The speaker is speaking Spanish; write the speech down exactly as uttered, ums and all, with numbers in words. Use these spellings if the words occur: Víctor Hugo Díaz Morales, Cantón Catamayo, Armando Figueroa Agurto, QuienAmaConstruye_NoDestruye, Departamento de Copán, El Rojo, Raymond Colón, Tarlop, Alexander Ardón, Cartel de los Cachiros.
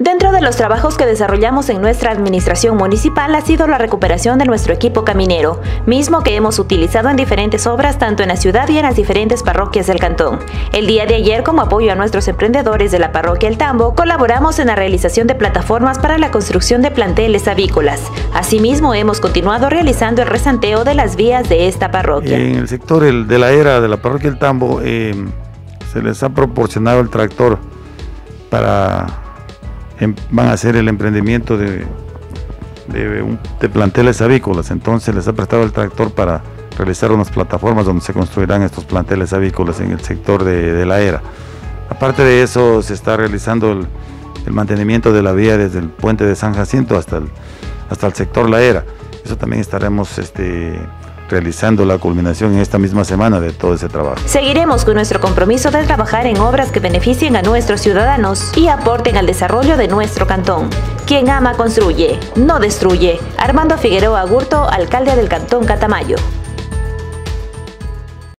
Dentro de los trabajos que desarrollamos en nuestra administración municipal ha sido la recuperación de nuestro equipo caminero, mismo que hemos utilizado en diferentes obras tanto en la ciudad y en las diferentes parroquias del cantón. El día de ayer, como apoyo a nuestros emprendedores de la parroquia El Tambo, colaboramos en la realización de plataformas para la construcción de planteles avícolas. Asimismo, hemos continuado realizando el resanteo de las vías de esta parroquia. En el sector de la era de la parroquia El Tambo eh, se les ha proporcionado el tractor para... van a hacer el emprendimiento de, de, de planteles avícolas, entonces les ha prestado el tractor para realizar unas plataformas donde se construirán estos planteles avícolas en el sector de, de la era. Aparte de eso, se está realizando el, el mantenimiento de la vía desde el puente de San Jacinto hasta el, hasta el sector La Era. Eso también estaremos este, realizando la culminación en esta misma semana de todo ese trabajo. Seguiremos con nuestro compromiso de trabajar en obras que beneficien a nuestros ciudadanos y aporten al desarrollo de nuestro cantón. Quien ama construye, no destruye. Armando Figueroa Agurto, alcalde del Cantón Catamayo.